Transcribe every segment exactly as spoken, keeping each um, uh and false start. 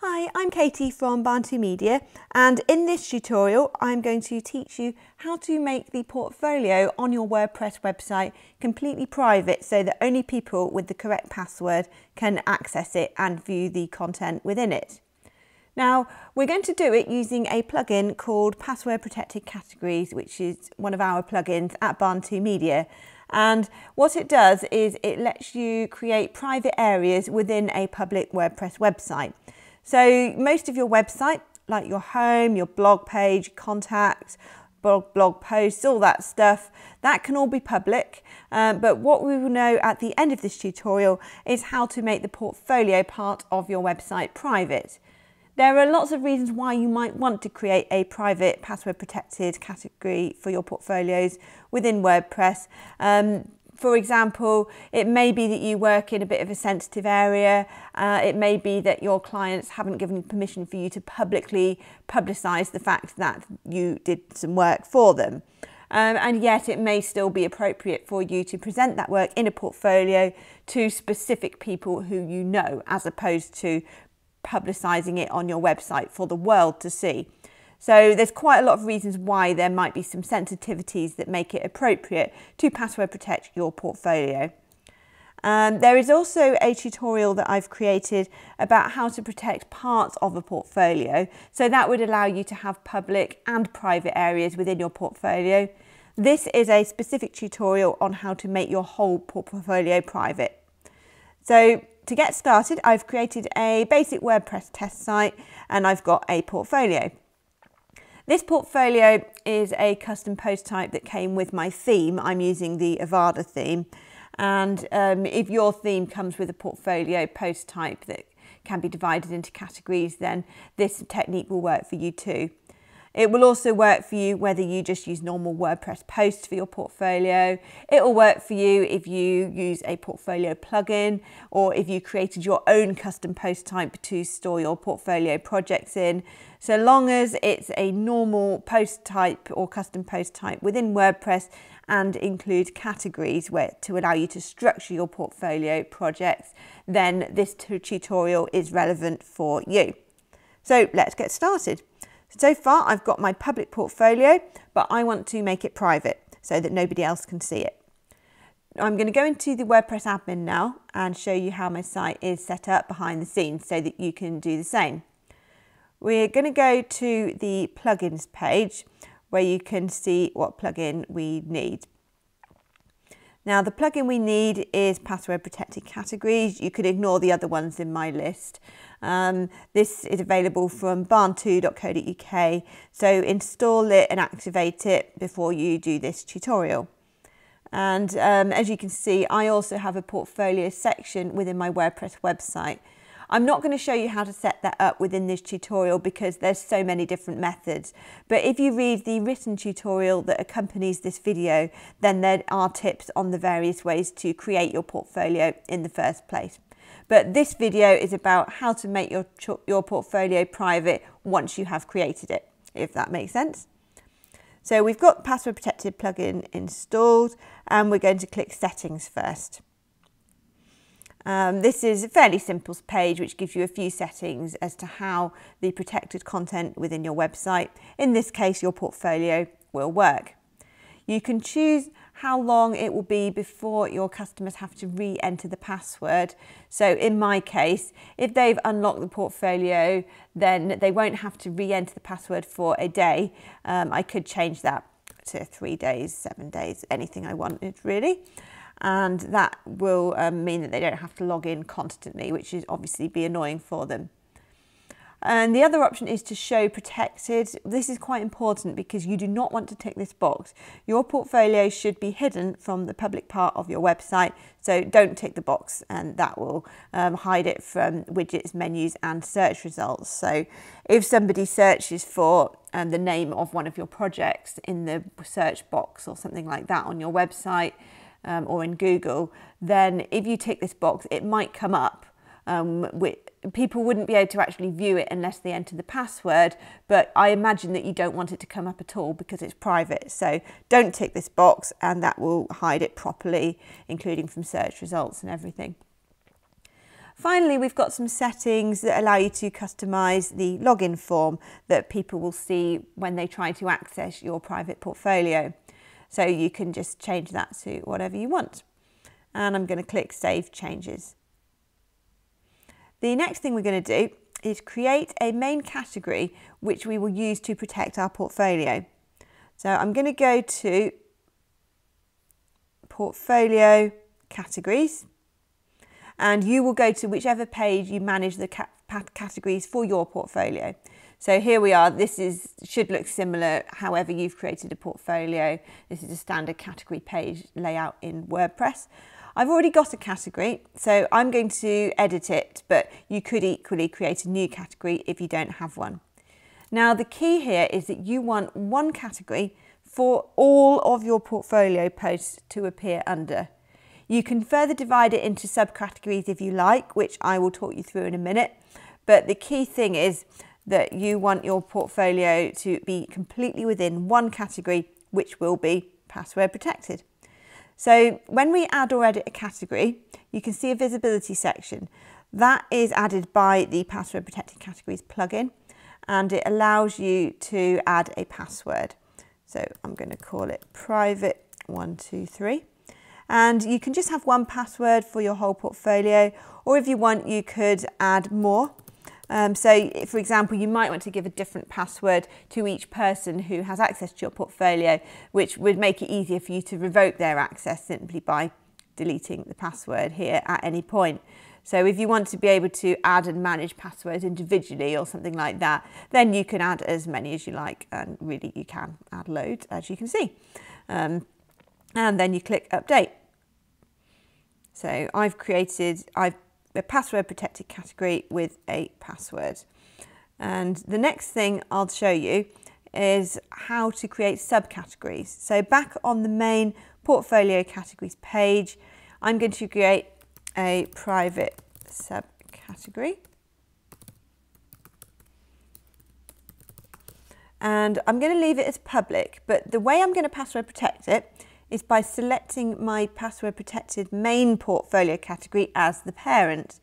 Hi, I'm Katie from barn two Media, and in this tutorial I'm going to teach you how to make the portfolio on your WordPress website completely private so that only people with the correct password can access it and view the content within it. Now, we're going to do it using a plugin called Password Protected Categories, which is one of our plugins at barn two Media. And what it does is it lets you create private areas within a public WordPress website. So most of your website, like your home, your blog page, contacts, blog, blog posts, all that stuff, that can all be public. Um, but what we will know at the end of this tutorial is how to make the portfolio part of your website private. There are lots of reasons why you might want to create a private password protected category for your portfolios within WordPress. Um, For example, it may be that you work in a bit of a sensitive area. Uh, it may be that your clients haven't given permission for you to publicly publicise the fact that you did some work for them. Um, and yet it may still be appropriate for you to present that work in a portfolio to specific people who you know, as opposed to publicising it on your website for the world to see. So there's quite a lot of reasons why there might be some sensitivities that make it appropriate to password protect your portfolio. Um, there is also a tutorial that I've created about how to protect parts of a portfolio. So that would allow you to have public and private areas within your portfolio. This is a specific tutorial on how to make your whole portfolio private. So to get started, I've created a basic WordPress test site and I've got a portfolio. This portfolio is a custom post type that came with my theme. I'm using the Avada theme. And um, if your theme comes with a portfolio post type that can be divided into categories, then this technique will work for you too. It will also work for you whether you just use normal WordPress posts for your portfolio. It will work for you if you use a portfolio plugin or if you created your own custom post type to store your portfolio projects in. So long as it's a normal post type or custom post type within WordPress and include categories where to allow you to structure your portfolio projects, then this tutorial is relevant for you. So let's get started. So far, I've got my public portfolio, but I want to make it private so that nobody else can see it. I'm going to go into the WordPress admin now and show you how my site is set up behind the scenes so that you can do the same. We're going to go to the plugins page where you can see what plugin we need. Now, the plugin we need is Password Protected Categories. You could ignore the other ones in my list. Um, this is available from barn two dot co dot U K, so install it and activate it before you do this tutorial. And um, as you can see, I also have a portfolio section within my WordPress website. I'm not going to show you how to set that up within this tutorial because there's so many different methods. But if you read the written tutorial that accompanies this video, then there are tips on the various ways to create your portfolio in the first place. But this video is about how to make your, your portfolio private once you have created it, if that makes sense. So we've got Password Protected plugin installed and we're going to click Settings first. Um, this is a fairly simple page which gives you a few settings as to how the protected content within your website, in this case your portfolio, will work. You can choose how long it will be before your customers have to re-enter the password. So in my case, if they've unlocked the portfolio, then they won't have to re-enter the password for a day. Um, I could change that to three days, seven days, anything I wanted really. And that will um, mean that they don't have to log in constantly, which is obviously be annoying for them. And the other option is to show protected. This is quite important because you do not want to tick this box. Your portfolio should be hidden from the public part of your website, so don't tick the box, and that will um, hide it from widgets, menus and search results. So if somebody searches for um, the name of one of your projects in the search box or something like that on your website, Um, or in Google, then if you tick this box, it might come up. Um, with, people wouldn't be able to actually view it unless they enter the password, but I imagine that you don't want it to come up at all because it's private. So don't tick this box and that will hide it properly, including from search results and everything. Finally, we've got some settings that allow you to customise the login form that people will see when they try to access your private portfolio. So you can just change that to whatever you want. And I'm going to click Save Changes. The next thing we're going to do is create a main category which we will use to protect our portfolio. So I'm going to go to Portfolio Categories, and you will go to whichever page you manage the categories for your portfolio. So here we are. This is should look similar however you've created a portfolio. This is a standard category page layout in WordPress. I've already got a category, so I'm going to edit it, but you could equally create a new category if you don't have one. Now the key here is that you want one category for all of your portfolio posts to appear under. You can further divide it into subcategories if you like, which I will talk you through in a minute, but the key thing is that you want your portfolio to be completely within one category, which will be password protected. So when we add or edit a category, you can see a visibility section. That is added by the Password Protected Categories plugin, and it allows you to add a password. So I'm going to call it private one two three. And you can just have one password for your whole portfolio, or if you want, you could add more. Um, so, for example, you might want to give a different password to each person who has access to your portfolio, which would make it easier for you to revoke their access simply by deleting the password here at any point. So if you want to be able to add and manage passwords individually or something like that, then you can add as many as you like, and really you can add loads, as you can see. Um, and then you click Update. So I've created, I've a password protected category with a password. And the next thing I'll show you is how to create subcategories. So back on the main portfolio categories page, I'm going to create a private subcategory. And I'm going to leave it as public, but the way I'm going to password protect it is by selecting my password protected main portfolio category as the parent.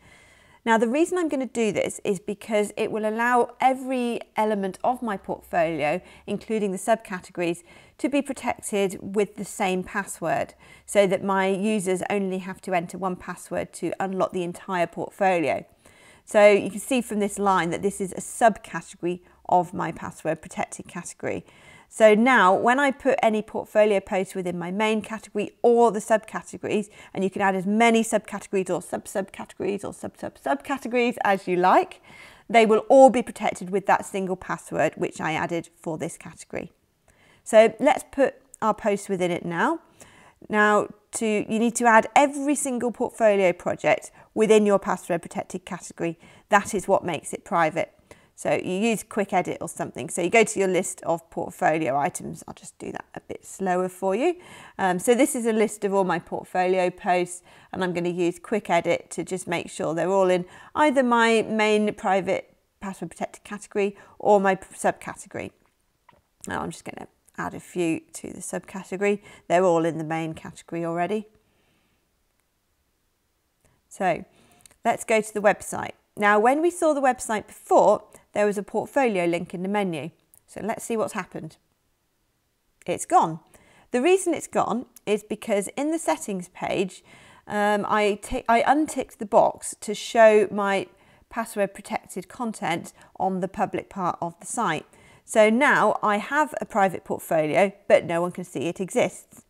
Now the reason I'm going to do this is because it will allow every element of my portfolio, including the subcategories, to be protected with the same password, so that my users only have to enter one password to unlock the entire portfolio. So you can see from this line that this is a subcategory of my password protected category. So now when I put any portfolio post within my main category or the subcategories, and you can add as many subcategories or sub-subcategories or sub-sub-subcategories as you like, they will all be protected with that single password which I added for this category. So let's put our posts within it now. Now to, you need to add every single portfolio project within your password protected category. That is what makes it private. So you use quick edit or something. So you go to your list of portfolio items. I'll just do that a bit slower for you. Um, so this is a list of all my portfolio posts, and I'm going to use quick edit to just make sure they're all in either my main private password protected category or my subcategory. Now I'm just going to add a few to the subcategory. They're all in the main category already. So let's go to the website. Now, when we saw the website before, there was a portfolio link in the menu. So let's see what's happened. It's gone. The reason it's gone is because in the settings page, um, I, I unticked the box to show my password protected content on the public part of the site. So now I have a private portfolio, but no one can see it exists.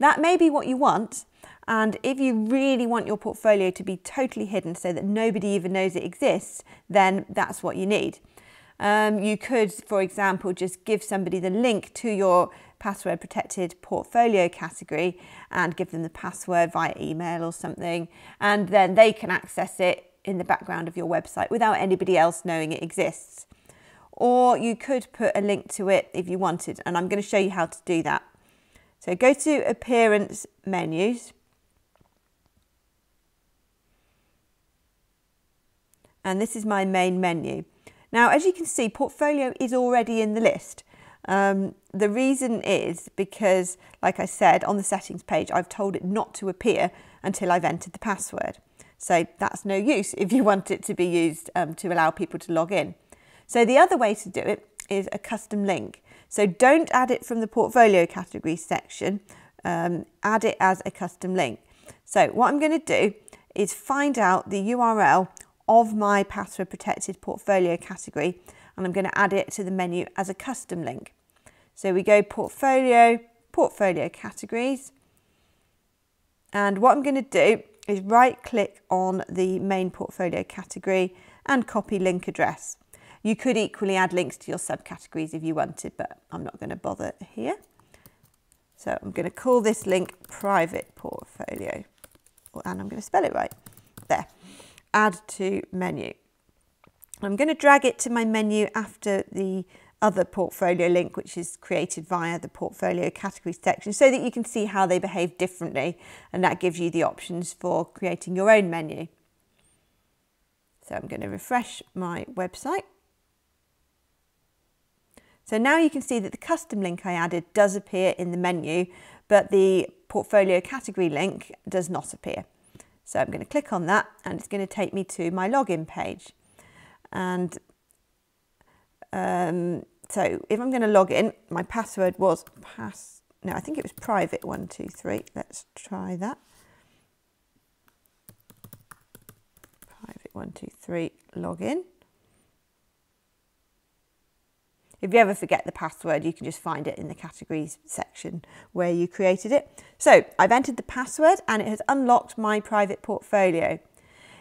That may be what you want. And if you really want your portfolio to be totally hidden so that nobody even knows it exists, then that's what you need. Um, you could, for example, just give somebody the link to your password protected portfolio category and give them the password via email or something, and then they can access it in the background of your website without anybody else knowing it exists. Or you could put a link to it if you wanted, and I'm going to show you how to do that. So go to Appearance Menus, and this is my main menu. Now, as you can see, portfolio is already in the list. Um, the reason is because, like I said, on the settings page, I've told it not to appear until I've entered the password. So that's no use if you want it to be used um, to allow people to log in. So the other way to do it is a custom link. So don't add it from the portfolio category section, um, add it as a custom link. So what I'm going to do is find out the U R L of my password protected portfolio category, and I'm going to add it to the menu as a custom link. So we go portfolio, portfolio categories, and what I'm going to do is right click on the main portfolio category and copy link address. You could equally add links to your subcategories if you wanted, but I'm not going to bother here. So I'm going to call this link private portfolio, and I'm going to spell it right there. Add to menu. I'm going to drag it to my menu after the other portfolio link, which is created via the portfolio category section, so that you can see how they behave differently, and that gives you the options for creating your own menu. So I'm going to refresh my website. So now you can see that the custom link I added does appear in the menu, but the portfolio category link does not appear. So I'm going to click on that, and it's going to take me to my login page. And um, so if I'm going to log in, my password was pass. No, I think it was private one two three. Let's try that. Private one two three. Login. If you ever forget the password, you can just find it in the categories section where you created it. So I've entered the password, and it has unlocked my private portfolio.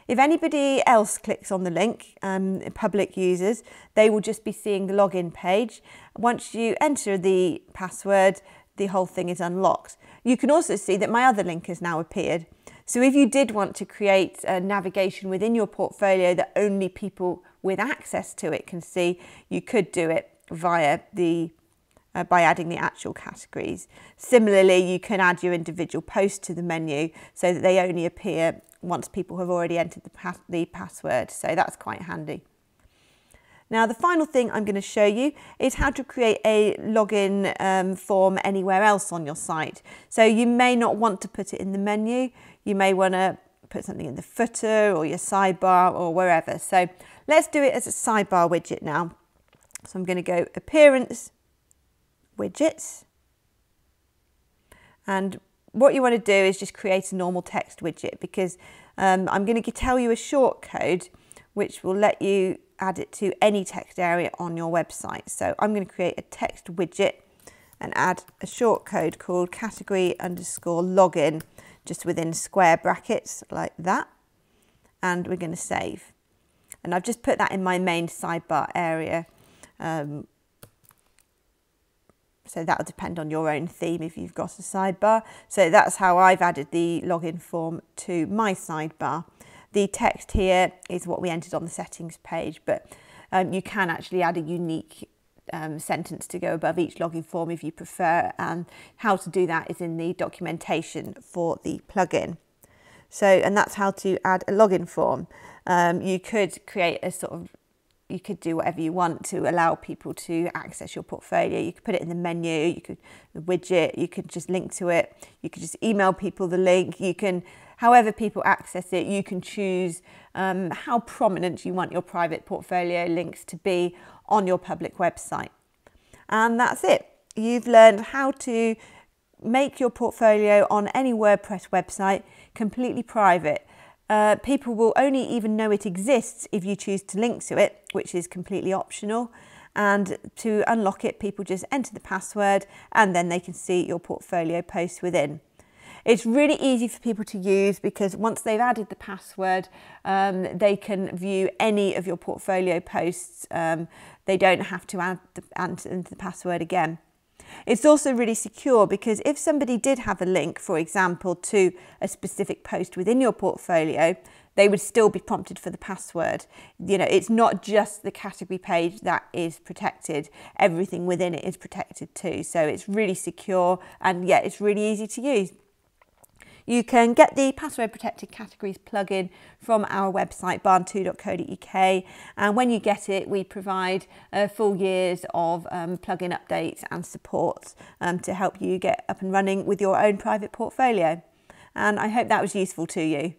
If anybody else clicks on the link, um, public users, they will just be seeing the login page. Once you enter the password, the whole thing is unlocked. You can also see that my other link has now appeared. So if you did want to create a navigation within your portfolio that only people with access to it can see, you could do it via the uh, by adding the actual categories. Similarly, you can add your individual posts to the menu so that they only appear once people have already entered the, pass the password. So that's quite handy. Now, the final thing I'm going to show you is how to create a login um, form anywhere else on your site. So you may not want to put it in the menu. You may want to put something in the footer or your sidebar or wherever. So let's do it as a sidebar widget now. So I'm going to go Appearance, Widgets, and what you want to do is just create a normal text widget, because um, I'm going to tell you a short code which will let you add it to any text area on your website. So I'm going to create a text widget and add a short code called category underscore login, just within square brackets like that, and we're going to save. And I've just put that in my main sidebar area. Um, so that'll depend on your own theme if you've got a sidebar. So that's how I've added the login form to my sidebar. The text here is what we entered on the settings page, but um, you can actually add a unique um, sentence to go above each login form if you prefer, and how to do that is in the documentation for the plugin. So, and that's how to add a login form. Um, you could create a sort of You could do whatever you want to allow people to access your portfolio. You could put it in the menu, you could the widget, you could just link to it, you could just email people the link, you can, however people access it, you can choose um, how prominent you want your private portfolio links to be on your public website. And that's it. You've learned how to make your portfolio on any WordPress website completely private. Uh, people will only even know it exists if you choose to link to it, which is completely optional. And to unlock it, people just enter the password, and then they can see your portfolio posts within. It's really easy for people to use, because once they've added the password, um, they can view any of your portfolio posts. Um, they don't have to add the, add the password again. It's also really secure, because if somebody did have a link, for example, to a specific post within your portfolio, they would still be prompted for the password. You know, it's not just the category page that is protected. Everything within it is protected too. So it's really secure, and yet it's really easy to use. You can get the Password Protected Categories plugin from our website, barn two dot co dot U K, and when you get it, we provide uh, full years of um, plugin updates and support um, to help you get up and running with your own private portfolio. And I hope that was useful to you.